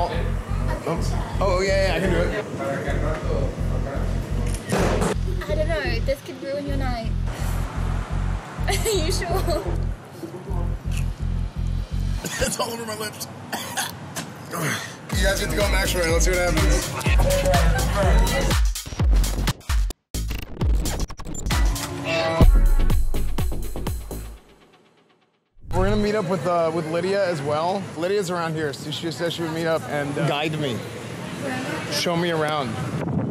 Oh yeah, I can do it. I don't know, this could ruin your night. Are you sure? It's all over my lips. You guys get to go max right, let's see what happens. We're gonna meet up with Lydia as well. Lydia's around here, so she said she would meet up and guide me, show me around.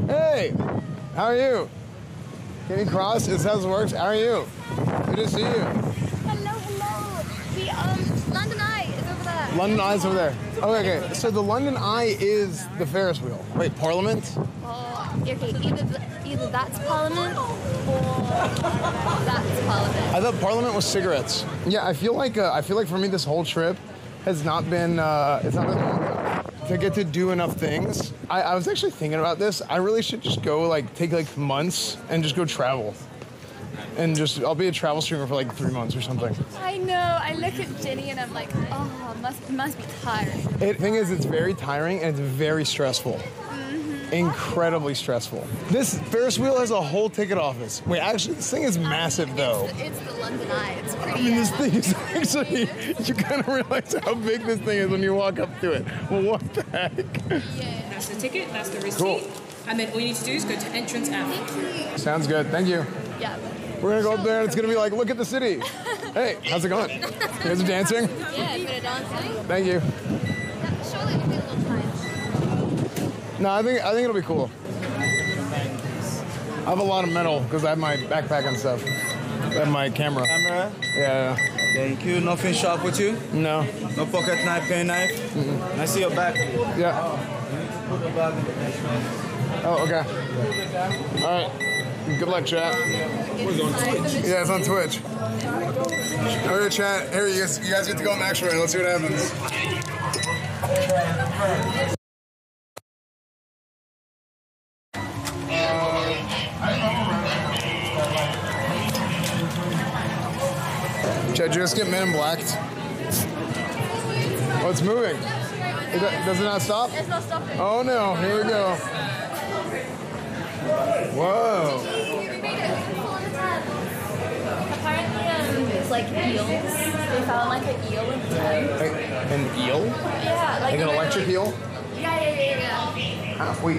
Hey, how are you? Can you cross? This house works. How are you? Good to see you. Hello, hello. The London Eye is over there. London Eye's over there. Okay, okay. So the London Eye is the Ferris wheel. Wait, Parliament? Oh, okay. Either that's Parliament or that's Parliament. I thought Parliament was cigarettes. Yeah, I feel like for me this whole trip has not been it's not been long enough to get to do enough things. I was actually thinking about this. I really should just go like take like months and just go travel. And just, I'll be a travel streamer for like 3 months or something. I know, I look at Ginny and I'm like, oh, must be tiring. The thing is, it's very tiring and it's very stressful. Mm-hmm. Incredibly stressful. This Ferris wheel has a whole ticket office. Wait, actually, this thing is massive though. It's the London Eye, it's pretty. I mean, this thing is actually, you kind of realize how big this thing is when you walk up to it. Well, what the heck? Yeah. That's the ticket, that's the receipt. Cool. And then all you need to do is go to entrance out. Thank you. Sounds good, thank you. Yeah. We're gonna go up there and it's gonna be like, look at the city. Hey, how's it going? You guys are dancing? Yeah, a bit of dancing. Thank you. Surely it'll be a little time. No, I think it'll be cool. I have a lot of metal because I have my backpack and stuff. I have my camera. Camera? Yeah. Thank you. Nothing sharp with you? No. No pocket knife, pen knife? Mm-mm. I see your back. Yeah. Oh, okay. All right. Good luck, chat. What's on Twitch? Yeah, it's on Twitch. All right, chat. Here, you guys get to go max right. Let's see what happens. Chat, did you just get men in blacked? Oh, it's moving. Does it not stop? It's not stopping. Oh, no. Here we go. Whoa! We made it full of tadpoles. Apparently, it's like eels. They found like an eel in the tank. An eel? Yeah, like an electric eel. Yeah. Ah, wait,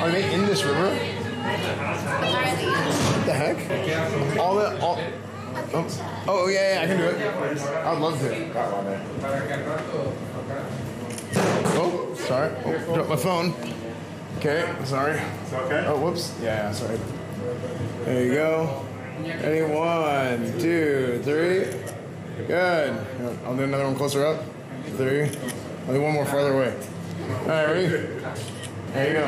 are they in this river? Apparently. What the heck? Oh yeah, I can do it. I'd love to. Oh, sorry. Oh, dropped my phone. Okay, sorry. It's okay? Oh, whoops. Yeah, sorry. There you go. Ready? 1, 2, 3. Good. I'll do another one closer up. 3. I'll do one more farther away. All right, ready? There you go.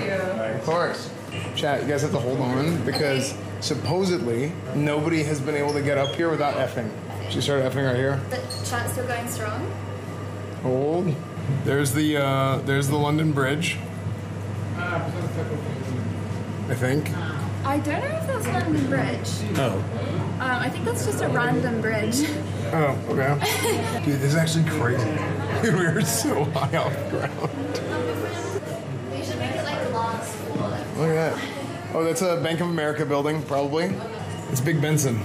Of course. Chat, you guys have to hold on because supposedly nobody has been able to get up here without effing. She started effing right here. The chat's still going strong. Hold. There's the London Bridge. I think. I don't know if that's London Bridge. Oh. I think that's just a random bridge. Oh, okay. Dude, this is actually crazy. We are so high off the ground. We should make it like long school. Look at that. Oh, that's a Bank of America building, probably. It's Big Benson. A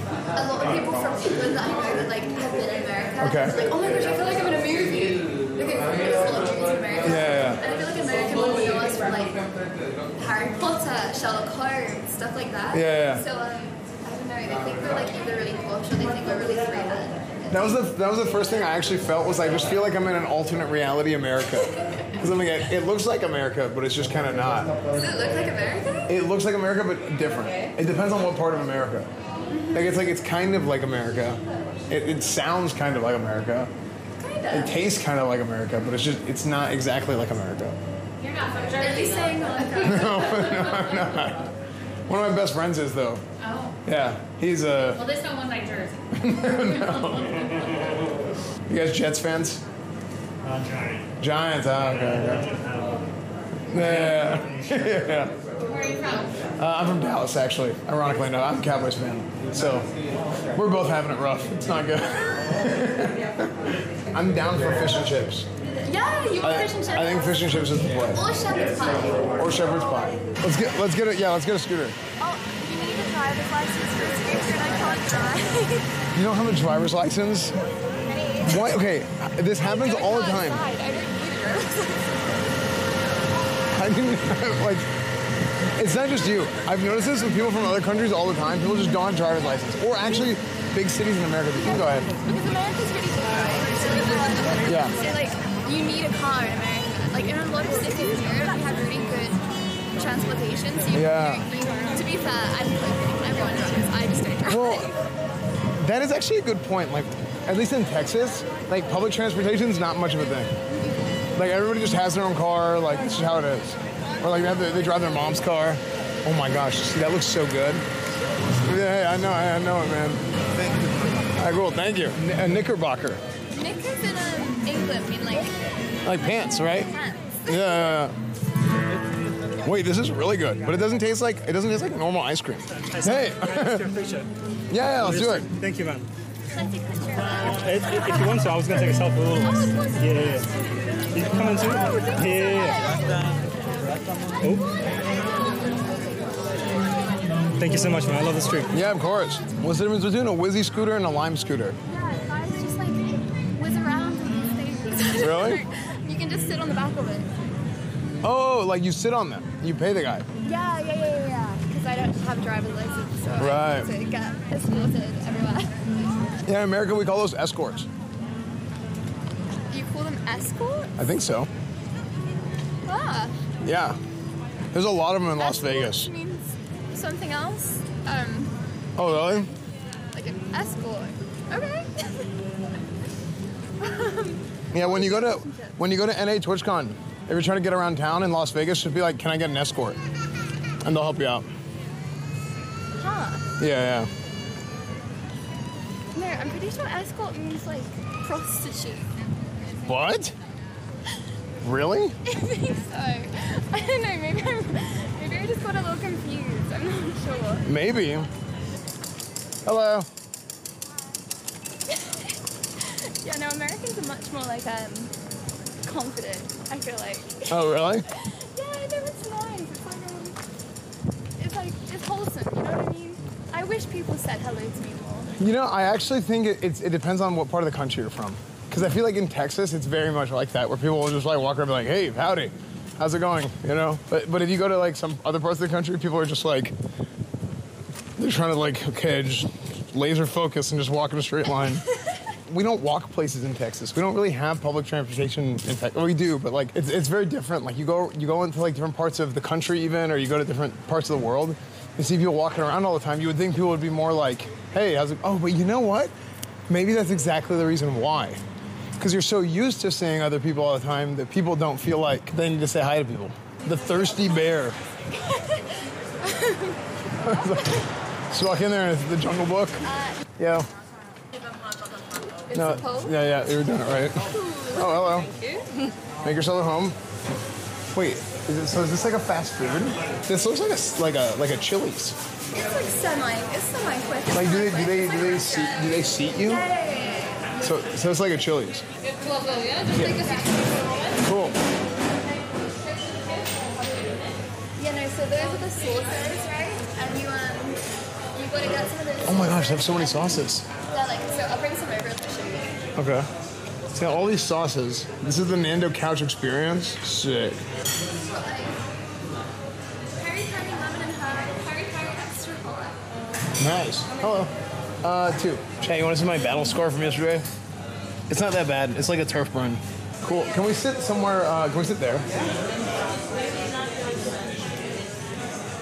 lot of people from England that I know that like have been in America. Okay. It's like, oh my gosh, I feel like I'm in a movie. Look at there's a lot of dreams in America. Yeah. And I feel like American would know us from like Harry Potter, Sherlock Holmes, stuff like that. Yeah. So I don't know. I think we're like either really posh or they think we're really free. That was the first thing I actually felt was I just feel like I'm in an alternate reality America. Because I'm like it looks like America, but it's just kind of not. Does it look like America? It looks like America, but different. Okay. It depends on what part of America. Like it's kind of like America. It sounds kind of like America. It tastes kind of like America, but it's not exactly like America. You're not from Germany. Are they saying America? No, I'm not. One of my best friends is though. Oh. Yeah, he's a. Well, this one was like Jersey. No. You guys Jets fans? Giants. Oh, okay. Yeah. Where are you from? I'm from Dallas, actually. Ironically enough, I'm a Cowboys fan. So we're both having it rough. It's not good. I'm down for fish and chips. Yeah, you want fish and chips? I think fish and chips is the play. Or shepherd's pie. Or shepherd's pie. Let's get it. Yeah, let's get a scooter. Oh, you need to drive the license for a scooter, and I can't drive. You don't have a driver's license? What? Okay, this happens all the time. I didn't need a driver's license. I didn't have, like, it's not just you. I've noticed this with people from other countries all the time. People just don't have driver's license. Or actually, big cities in America. You can go ahead. Because America's pretty big, right? Yeah. So, like, you need a car in America. Like, in a lot of cities here, we have really good transportation. So, to be fair, I feel like everyone knows. I just don't drive. Well, that is actually a good point. Like, at least in Texas, like, public transportation's not much of a thing. Like, everybody just has their own car. Like, it's just how it is. Or, like, they drive their mom's car. Oh, my gosh. See, that looks so good. Yeah, I know it, man. Thank you. All right, cool, thank you. A knickerbocker. Knickers in England mean, like... Like pants, right? Pants. Yeah. Wait, this is really good, but it doesn't taste like normal ice cream. Hey! Yeah, let's do it. Thank you, man. If you want to, I was going to take a selfie. Yeah. Did you come in too? Yeah. Oh. Thank you so much, man. I love this trip. Yeah, of course. What's the difference between a Wizzy scooter and a Lime scooter? Yeah, Lime's just like whiz around and things. Really? You can just sit on the back of it. Oh, like you sit on them. You pay the guy. Yeah. Because I don't have a driver's license, so I need to get escorted everywhere. Yeah, in America, we call those escorts. You call them escorts? I think so. Ah. Yeah. There's a lot of them in Las Vegas. Means something else. Oh, really? Like an escort. Okay. Yeah, when you go to NA TwitchCon, if you're trying to get around town in Las Vegas, just be like, can I get an escort? And they'll help you out. Huh. Yeah. No, I'm pretty sure escort means, like, prostitute. What? Really? I think so. I don't know, maybe I just got a little confused. I'm not sure. Maybe. Hello. Yeah, no, Americans are much more, like, confident, I feel like. Oh, really? Yeah, no, it's nice. It's wholesome, you know what I mean? I wish people said hello to me more. You know, I actually think it depends on what part of the country you're from. Because I feel like in Texas, it's very much like that, where people will just like walk around and be like, hey, howdy, how's it going, you know? But if you go to like some other parts of the country, people are just like, they're trying to like, okay, just laser focus and just walk in a straight line. We don't walk places in Texas. We don't really have public transportation in Texas. Well, we do, but like, it's very different. Like you go into like different parts of the country even, or you go to different parts of the world, and see people walking around all the time. You would think people would be more like, hey, how's it? Oh, but you know what? Maybe that's exactly the reason why. Because you're so used to seeing other people all the time that people don't feel like they need to say hi to people. The thirsty bear. Just walk in there and it's the Jungle Book. Yeah. No, yeah, you're doing it right. Oh, hello. Thank you. Make yourself at home. Wait. Is this like a fast food? This looks like a Chili's. It's like semi quick. Like do they seat you? Yeah. So it's like a Chili's. Yeah. Cool. Yeah, no. So those are the sauces, right? And you gotta get some of those. Oh my gosh, they have so many sauces. Yeah, like so. I'll bring some over to show you. Okay. See, all these sauces. This is the Nando Couch experience. Sick. Nice. Hello. Two. Chad, you want to see my battle scar from yesterday? It's not that bad. It's like a turf burn. Cool. Can we sit somewhere? Can we sit there?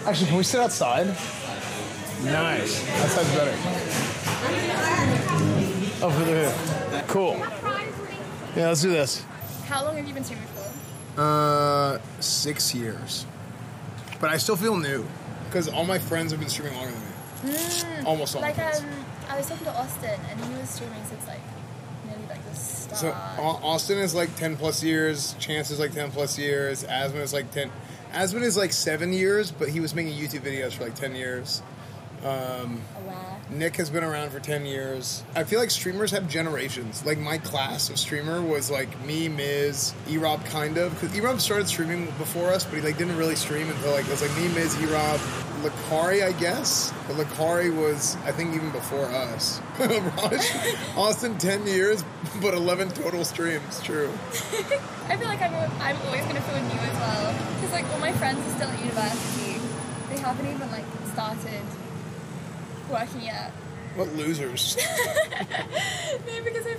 Actually, can we sit outside? Nice. Outside's better. Oh, for the cool. Yeah, let's do this. How long have you been streaming for? 6 years. But I still feel new because all my friends have been streaming longer than me. Almost all. Like I was talking to Austin, and he was streaming since like nearly like the start. So Austin is like 10+ years. Chance is like 10+ years. Aswin is like 10. Aswin is like 7 years, but he was making YouTube videos for like 10 years. Wow. Nick has been around for 10 years. I feel like streamers have generations. Like, my class of streamer was, like, me, Miz, E-Rob, kind of. Because E-Rob started streaming before us, but he, like, didn't really stream until, like, it was, like, me, Miz, E-Rob, Lakari, I guess. But Lakari was, I think, even before us. Austin, 10 years, but 11 total streams. True. I feel like I'm always going to feel new as well. Because, like, all my friends are still at university. They haven't even, like, started working yet. What losers? No, because I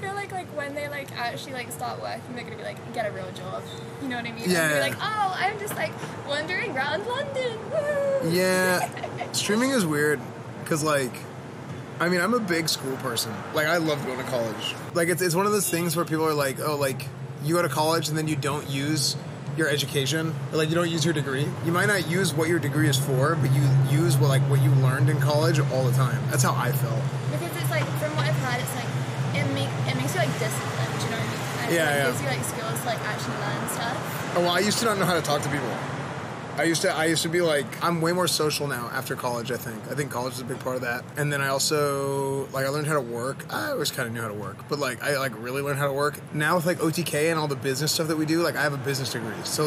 feel like when they like actually like start working, they're gonna be like, get a real job. You know what I mean? Yeah. And be like, oh, I'm just like wandering around London. Woo! Yeah. Streaming is weird, cause like, I mean, I'm a big school person. Like, I love going to college. Like, it's one of those things where people are like, oh, like you go to college and then you don't use your education, or like you don't use your degree. You might not use what your degree is for, but you use what like what you learned in college all the time. That's how I felt. Because it's like, from what I've heard, it's like it makes you like disciplined. Do you know what I mean? And yeah, it gives you like skills to like actually learn stuff. Oh well, I used to not know how to talk to people. I used to be like, I'm way more social now after college. I think college is a big part of that. And then I also like, I learned how to work. I always kind of knew how to work, but like I like really learned how to work now with like OTK and all the business stuff that we do. Like, I have a business degree, so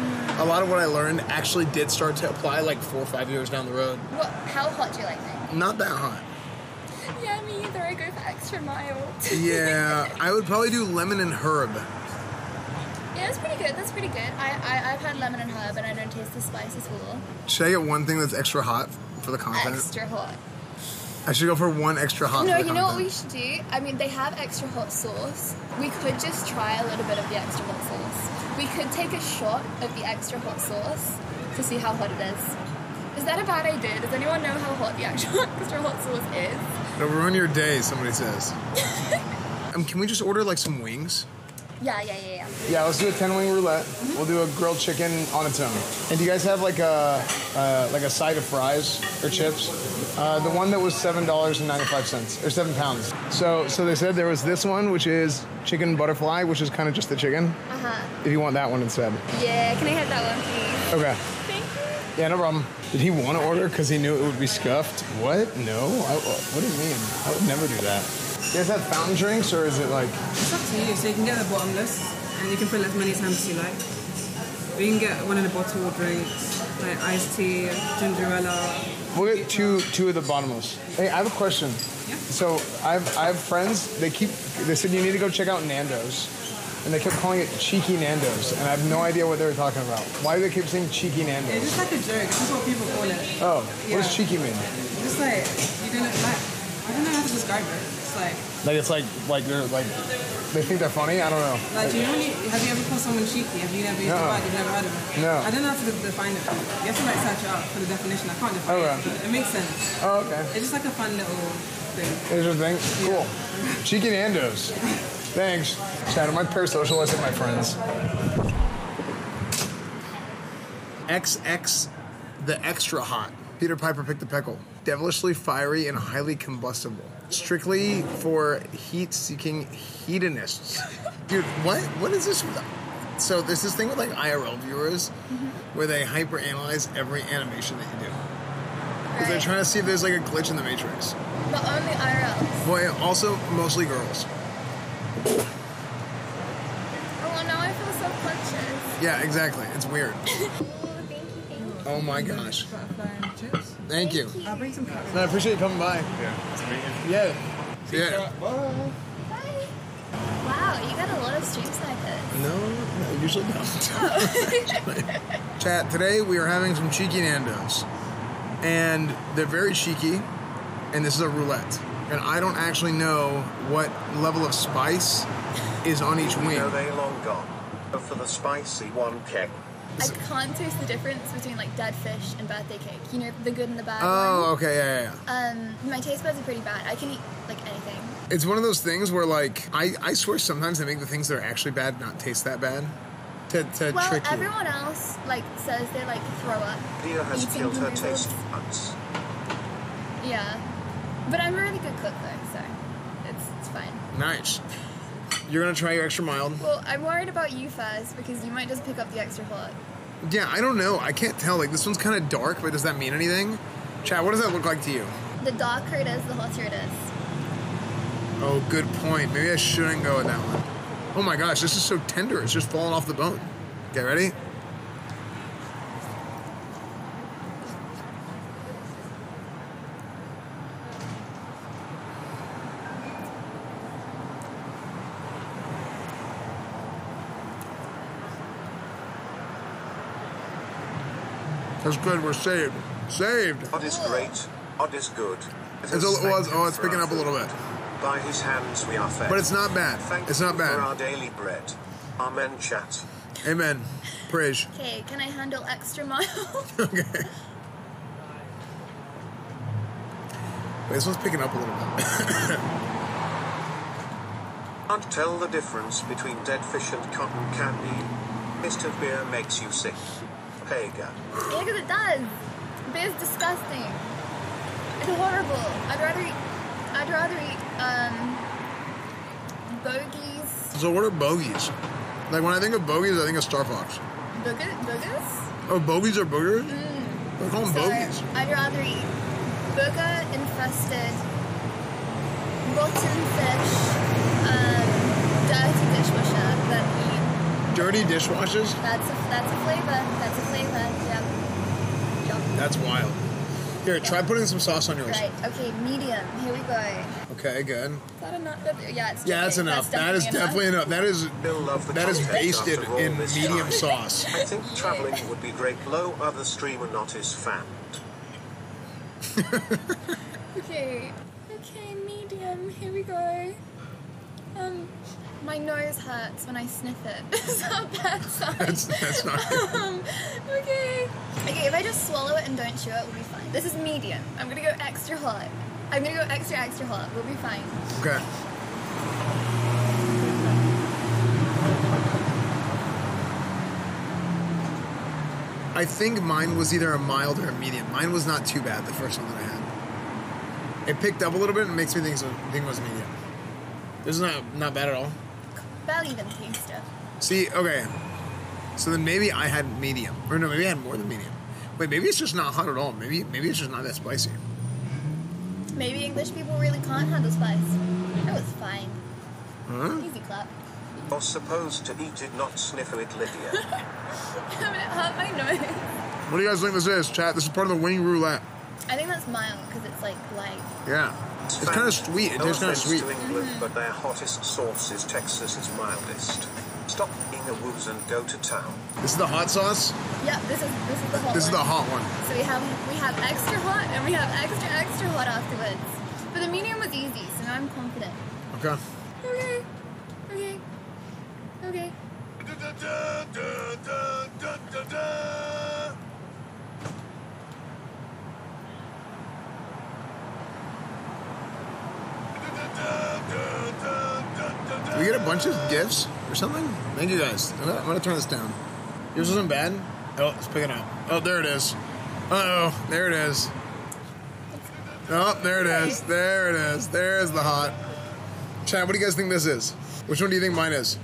a lot of what I learned actually did start to apply like 4 or 5 years down the road. What? How hot do you like things? Not that hot. Yeah, me either. I go for extra mild. Yeah, I would probably do lemon and herb. Yeah, that's pretty good. That's pretty good. I've had lemon and herb, and I don't taste the spice at all. Should I get one thing that's extra hot for the content? Extra hot. I should go for one extra hot. No, for the content. Know what we should do? I mean, they have extra hot sauce. We could just try a little bit of the extra hot sauce. We could take a shot of the extra hot sauce to see how hot it is. Is that a bad idea? Does anyone know how hot the actual extra hot sauce is? It'll ruin your day, somebody says. Can we just order like some wings? Yeah, let's do a 10-wing roulette. Mm-hmm. We'll do a grilled chicken on its own. And do you guys have like a side of fries or chips? The one that was $7.95 or £7. So they said there was this one, which is chicken butterfly, which is kind of just the chicken. Uh-huh. If you want that one instead. Yeah, can I have that one, please? Okay. Thank you. Yeah, no problem. Did he want to order because he knew it would be scuffed? What? No. What do you mean? I would never do that. You guys have fountain drinks, or is it like? It's up to you. So you can get the bottomless, and you can fill it as many times as you like. But you can get one of the bottled drinks, like iced tea, ginger ale. We'll get two of the bottomless. Hey, I have a question. Yeah. So I have friends. They said you need to go check out Nando's, and they kept calling it Cheeky Nando's, and I have no idea what they were talking about. Why do they keep saying Cheeky Nando's? It's just like a joke. That's what people call it. Oh, yeah. What does cheeky mean? Just like you don't like. I don't know how to describe it. It's like they think they're funny. I don't know. Like, have you ever called someone cheeky? You've never heard of it? No. I don't know how to define it. You have to like search it up for the definition. I can't define it, but it makes sense. Oh, okay. It's just like a fun little thing. It's just a thing. Cool. Yeah. Cheeky Nando's. Thanks. Shout out my parasocial. I said my friends. XX, the extra hot. Peter Piper picked the peckle. Devilishly fiery and highly combustible. Strictly for heat-seeking hedonists. Dude, what? What is this? So there's this thing with like IRL viewers where they hyper-analyze every animation that you do. Because they're trying to see if there's like a glitch in the matrix. But only IRLs. Boy, also mostly girls. Oh, well, now I feel self-conscious. Yeah, exactly. It's weird. Oh my gosh. Thank you. I'll bring some coffee. I appreciate you coming by. Yeah, it's amazing. Yeah. See ya. Yeah. Bye. Bye. Wow, you got a lot of streams like this. No, I usually don't. Chat, today we are having some Cheeky Nando's. And they're very cheeky. And this is a roulette. And I don't actually know what level of spice is on each wing. Are they long gone? Go for the spicy one, cake. I can't taste the difference between like dead fish and birthday cake. You know, the good and the bad. Oh, okay, yeah. My taste buds are pretty bad. I can eat like anything. It's one of those things where like I swear sometimes they make the things that are actually bad not taste that bad. To trick you. Everyone else like says they like throw up. Leah has killed her taste buds. Yeah, but I'm a really good cook though, so it's fine. Nice. You're gonna try your extra mild. Well, I'm worried about you first because you might just pick up the extra hot. Yeah, I don't know. I can't tell. Like, this one's kind of dark, but does that mean anything? Chad, what does that look like to you? the dark Curtis, the hot Curtis. Oh, good point. Maybe I shouldn't go with that one. Oh my gosh, this is so tender. It's just falling off the bone. Okay, ready? That's good, we're saved. Saved! Odd is great, odd is good. It's picking up a little bit. By his hands we are fed. But it's not bad. It's not bad. Thank you for our daily bread. Amen, chat. Amen. Praise. Okay, can I handle extra mile? Okay. Wait, this one's picking up a little bit. Can't tell the difference between dead fish and cotton candy. Mist of beer makes you sick. Pega. Yeah, because it does. Beer's disgusting. It's horrible. I'd rather eat bogeys. So what are bogeys? Like when I think of bogeys, I think of Star Fox. Boogers? Oh, bogeys are boogers? Mm. They call them bogeys. I'd rather eat booger-infested, rotten fish, dirty dishwasher than eat. Dirty dishwashers? That's a flavor. That's a flavor. Yep. That's wild. Here, try putting some sauce on yours. Right. Okay, medium. Here we go. Okay, good. Is that enough? Yeah, it's yeah, that's enough. That is definitely enough. That is basted in medium sauce. I think traveling would be great. Low other streamer not is fanned. Okay. Okay, medium. Here we go. My nose hurts when I sniff it. It's not a bad sign. That's not good. Okay. Okay, if I just swallow it and don't chew it, we'll be fine. This is medium. I'm going to go extra hot. I'm going to go extra, extra hot. We'll be fine. Okay. I think mine was either a mild or a medium. Mine was not too bad, the first one that I had. It picked up a little bit and makes me think it was medium. This is not bad at all. Barely even taste it. See, okay. So then maybe I had medium. Or no, maybe I had more than medium. Wait, maybe it's just not hot at all. Maybe it's just not that spicy. Maybe English people really can't handle spice. That was fine. Huh? Easy clap. You're supposed to eat it, not sniffle it, Lydia. I'm gonna hurt my nose. What do you guys think this is, chat? This is part of the wing roulette. I think that's mild, because it's like light. Yeah. It's kind of sweet. It tastes kind of sweet. England, but their hottest sauce is Texas's mildest. Stop being a woos and go to town. This is the hot sauce? Yeah, this is the hot one. This is the hot one. So we have extra hot and we have extra, extra hot afterwards. But the medium was easy, so now I'm confident. Okay. Okay. Okay. Okay. Did we get a bunch of gifts or something? Thank you guys. I'm gonna turn this down. Yours wasn't bad. Oh, it's picking up. Oh, there it is. Uh-oh, there it is. Oh, there it is. There it is. There's the hot. Chad, what do you guys think this is? Which one do you think mine is?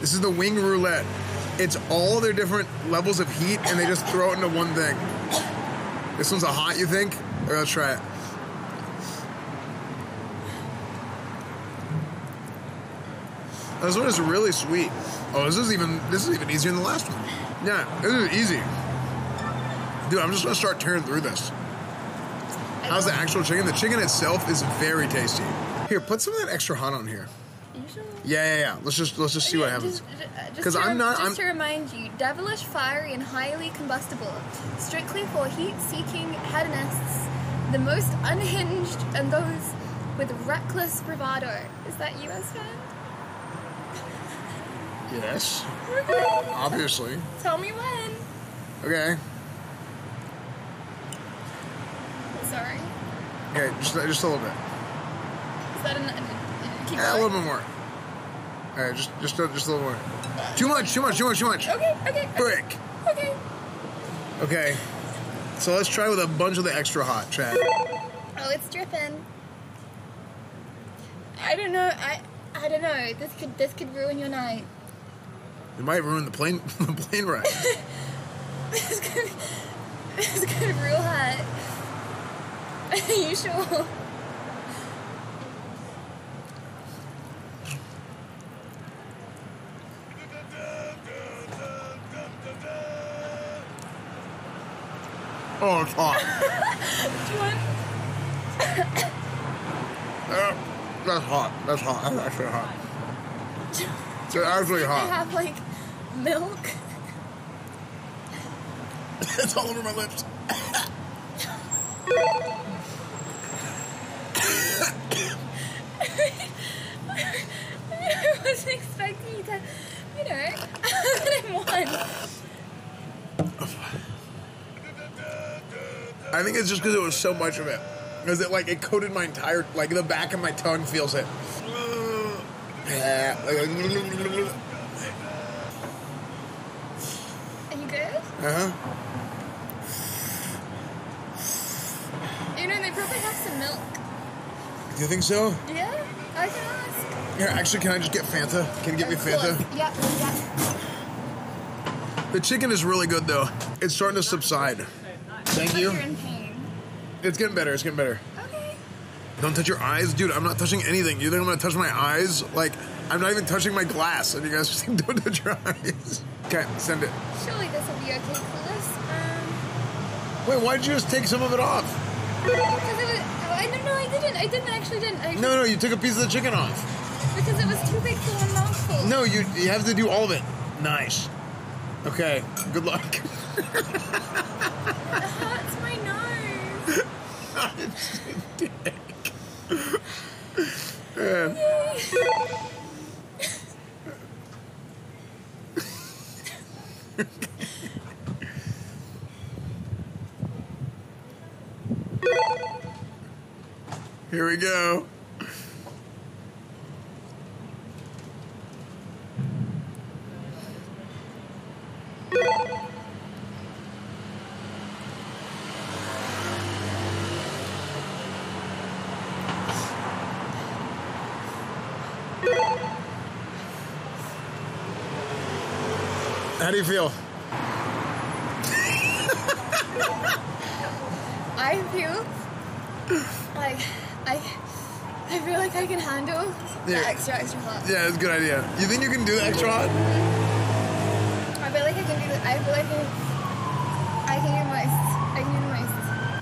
This is the wing roulette. It's all their different levels of heat and they just throw it into one thing. This one's a hot, you think? All right, let's try it. This one is really sweet. Oh, this is even easier than the last one. Yeah, this is easy. Dude, I'm just gonna start tearing through this. How's the actual chicken? The chicken itself is very tasty. Here, put some of that extra hot on here. Are you sure? Yeah. Let's just see what happens. Because to remind you, devilish, fiery, and highly combustible, strictly for heat-seeking hedonists, the most unhinged, and those with reckless bravado. Is that you, S-Fan? Yes. Obviously. Tell me when. Okay. Sorry. Okay, just a little bit. Is that enough? Yeah, a little bit more. All right, just a little more. Too much. Okay. Brick. Okay. So let's try with a bunch of the extra hot, Chad. Oh, it's dripping. I don't know. This could ruin your night. It might ruin the plane ride. This could be real hot. usual. Oh, it's hot. Do you want? That's hot. That's hot. That's actually hot. It's actually hot. I have like milk. It's all over my lips. I wasn't expecting to, you know, I won. I think it's just because it was so much of it. Because it, like, it coated my entire, like, the back of my tongue feels it. Are you good? Uh-huh. You think so? Yeah, I can ask. Here, actually, can I just get Fanta? Can you get me Fanta? Yeah, yeah. The chicken is really good, though. It's starting to subside. Thank you. You're in pain. It's getting better. It's getting better. Okay. Don't touch your eyes, dude. I'm not touching anything. You think I'm gonna touch my eyes? Like, I'm not even touching my glass. And you guys just think, don't touch your eyes. Okay, send it. Surely this will be okay for this. Wait, why did you just take some of it off? No, I didn't. No, no, you took a piece of the chicken off. Because it was too big for one mouthful. No, you have to do all of it. Nice. Okay, good luck. It hurts my nose. It's a dick. Yeah. Here we go. How do you feel? I feel like I feel like I can handle the extra hot. Yeah, that's a good idea. You think you can do the extra hot? I feel like I can do the, I can do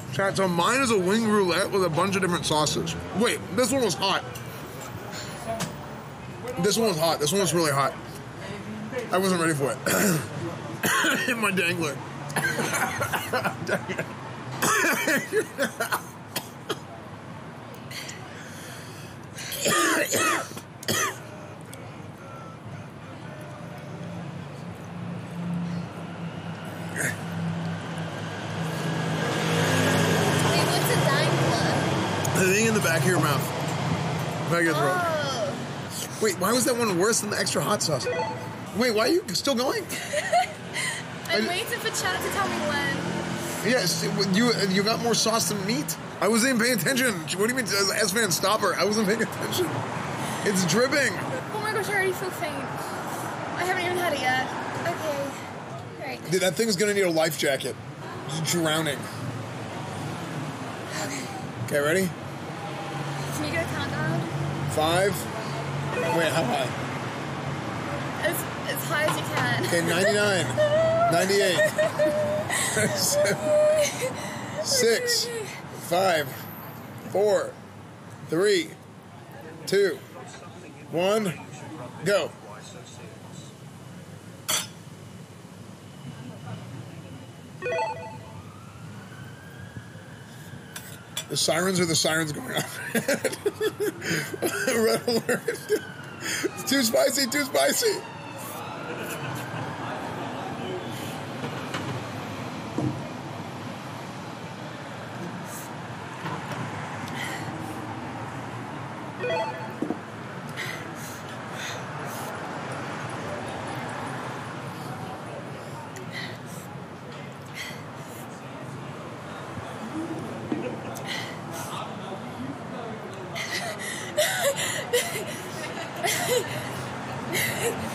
moist. Chat, so mine is a wing roulette with a bunch of different sauces. Wait, this one was hot. This one was hot. This one was really hot. I wasn't ready for it. In my dangler. Dang it. Wait, why was that one worse than the extra hot sauce? Wait, why are you still going? I'm waiting for Chance to tell me when. Yes, you got more sauce than meat. I wasn't even paying attention. What do you mean, S-Fan stopper? I wasn't paying attention. It's dripping. Oh my gosh, I already feel faint. I haven't even had it yet. Okay, all right. Dude, that thing's gonna need a life jacket. It's drowning. Okay. Okay, ready? Can you get a countdown? 5. Wait, how high? As high as you can. Okay, 99. 98. 6. 5. 4. 3. 2. 1. Go. The sirens are the sirens going off. Red alert. It's too spicy, too spicy.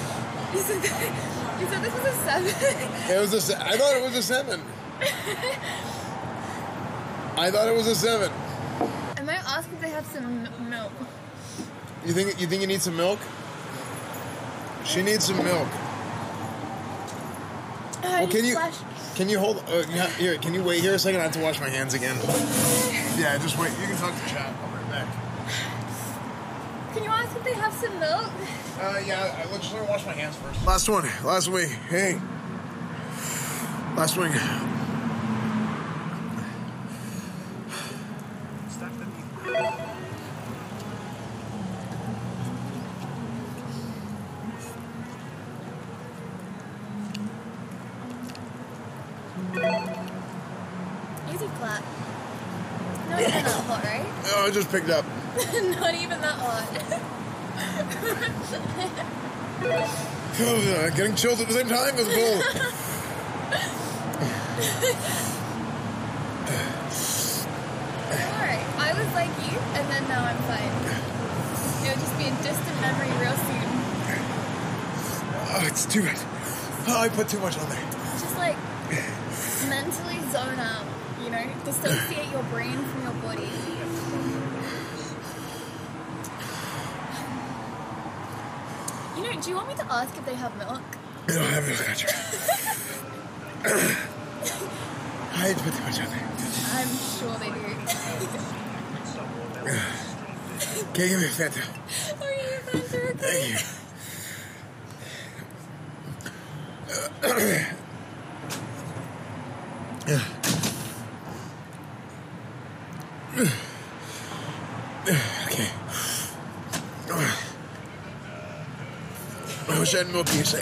I thought it was a 7. I thought it was a 7. ask if they have some milk. You think you need some milk? She needs some milk. Well, can you hold? Here, can you wait here a second? I have to wash my hands again. Yeah, just wait. You can talk to chat. I'll be right back. Can you ask if they have some milk? Yeah, let's just wash my hands first. Last one. Last wing. Hey. Last wing. I just picked up. Not even that hot. Getting chills at the same time was cool. Alright, I was like you, and then now I'm fine. It'll just be a distant memory real soon. Oh, it's too much. Oh, I put too much on there. Just like mentally zone out, you know, dissociate your brain from your body. Do you want me to ask if they have milk? They don't have milk, gotcha. I had to put too much on there. I'm sure they do. Can you give me a Fanta? Are you Fanta okay? Thank you. That milk you say.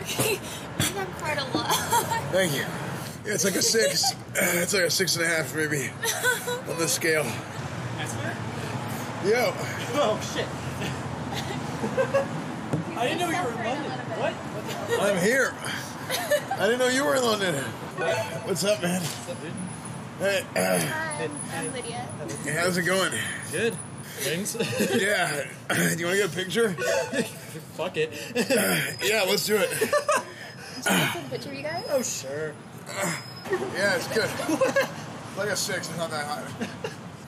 Okay, I've cried a lot. Thank you. Yeah, it's like a 6. It's like a 6.5 maybe on this scale. That's fair. Yo. Oh shit. I didn't know you were in London. What? I'm here. I didn't know you were in London. What's up, man? What's up, dude? Hey. Hi. I'm Lydia. Hey, how's it going? Good. Things? Yeah. Do you want to get a picture? Fuck it. Yeah, let's do it. Should I take a picture of you guys? Oh, sure. Yeah, it's good. Like a 6, it's not that hot.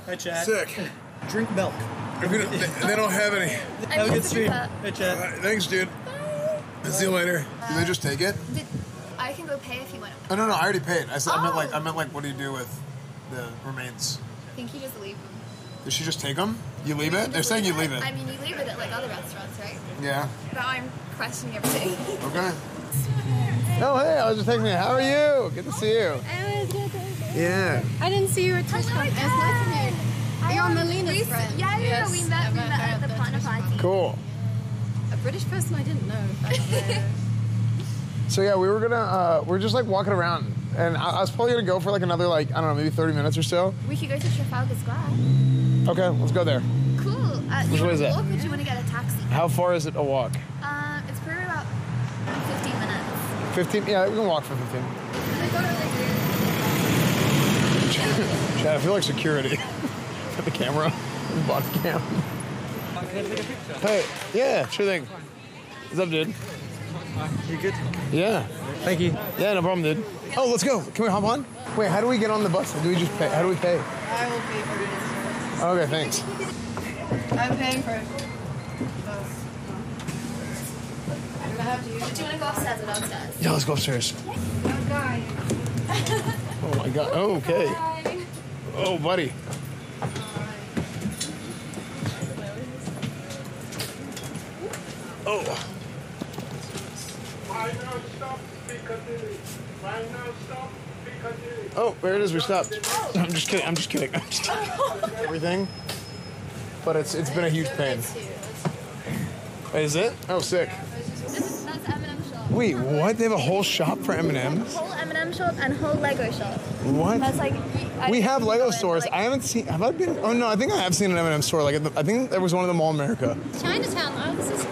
Hi, Chad. Sick. Drink milk. They don't have any. Have a good stream. Hey, Chad. Thanks, dude. Bye. See you later. Did they just take it? I can go pay if you want to. Oh, no, I already paid. I said, oh. I meant like, what do you do with the remains? I think you just leave them. Did she just take them? You leave it? They're saying you leave it. I mean, you leave it at like other restaurants, right? Yeah. Now I'm questioning everything. Okay. Oh, hey, I was just texting you. How are you? Good to see you. I was good. Yeah. I didn't see you at TwitchCon. I was You're Melina's friend. Yeah, I know. We met at the partner party. Cool. A British person I didn't know. So yeah, we were gonna, we're just like walking around. And I was probably gonna go for like another, like, I don't know, maybe 30 minutes or so. We could go to Trafalgar Square. Okay, let's go there. Cool. Which way is it? Walk or do you want to get a taxi? How far is it a walk? It's probably about 15 minutes. 15? Yeah, we can walk for 15. Chad, I feel like security. Got the camera, the body cam. Can I take a picture? Hey, yeah, sure thing. What's up, dude? You good? Yeah. Thank you. Yeah, no problem, dude. Oh, let's go. Can we hop on? Wait, how do we get on the bus? Do we just pay? How do we pay? I will pay for it. Okay, thanks. I'm paying for it. I'm gonna have to use it. Do you want to go upstairs or downstairs? Yeah, let's go upstairs. Oh, God. Oh, my God. Oh, okay. Hi. Oh, buddy. Oh. Why now stop? Oh, there it is. We stopped. I'm just kidding. I'm just kidding. Everything. But it's been a huge pain. Is it? Oh, sick. That's M&M's shop. Wait, what? They have a whole shop for M&M's? Whole M&M shop and whole Lego shop. What? That's like. We have Lego stores. I haven't seen. Have I been? Oh no, I think I have seen an M&M store. Like I think there was one in the Mall of America. Chinatown. This is.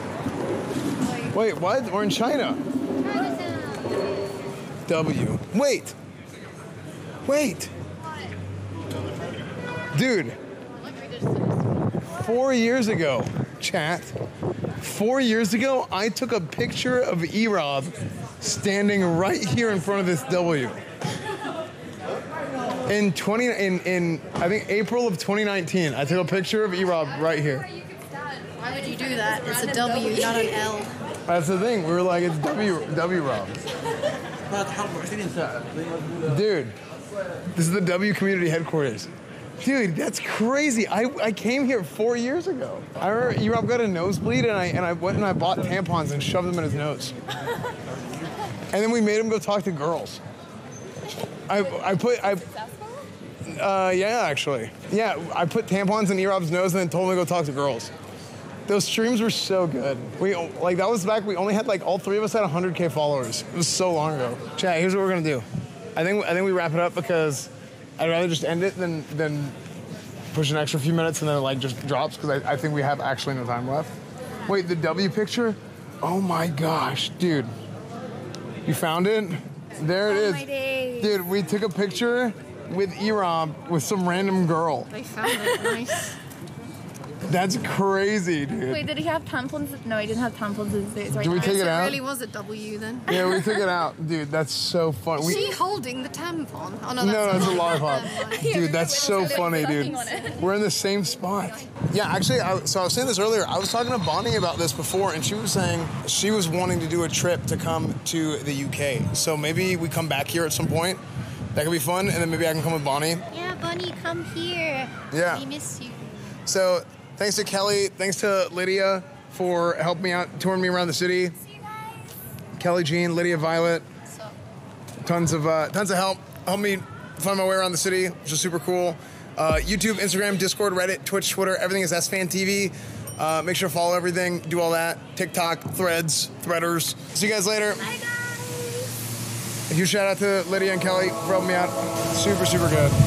Wait, what? We're in China. Chinatown. W. Wait. Wait. Dude, 4 years ago, chat, 4 years ago, I took a picture of E-Rob standing right here in front of this W. In I think April of 2019, I took a picture of E-Rob right here. Why would you do that? It's a W, not an L. That's the thing. We were like, it's W Rob. Dude, this is the W community headquarters. Dude, that's crazy. I came here 4 years ago. I remember E-Rob got a nosebleed, and I went and I bought tampons and shoved them in his nose. And then we made him go talk to girls. I put tampons in E-Rob's nose and then told him to go talk to girls. Those streams were so good. That was back, we only had, all three of us had 100K followers. It was so long ago. Chat, here's what we're gonna do. I think we wrap it up because I'd rather just end it than push an extra few minutes and then it, just drops because I think we have actually no time left. Wait, the W picture? Oh my gosh, dude. You found it? There it is. Oh my days. Dude, we took a picture with E-Rob with some random girl. I found it, nice. That's crazy, dude. Wait, did he have tampons? No, he didn't have tampons. Did we take it out? It really was a W then. Yeah, we took it out. Dude, that's so funny. Was she holding the tampon? Oh, no, that's a lollipop. Dude, that's so funny, dude. We're in the same spot. Yeah, actually, so I was saying this earlier. I was talking to Bonnie about this before, and she was saying she was wanting to do a trip to come to the UK. So maybe we come back here at some point. That could be fun, and then maybe I can come with Bonnie. Yeah, Bonnie, come here. Yeah. We miss you. So... thanks to Kelly, thanks to Lydia for helping me out, touring me around the city. See you guys. Kelly Jean, Lydia Violet, tons of help. Helped me find my way around the city, which is super cool. YouTube, Instagram, Discord, Reddit, Twitch, Twitter, everything is S-Fan TV. Make sure to follow everything, do all that. TikTok, threads, threaders. See you guys later. Bye guys. A huge shout out to Lydia and Kelly for helping me out. Super, super good.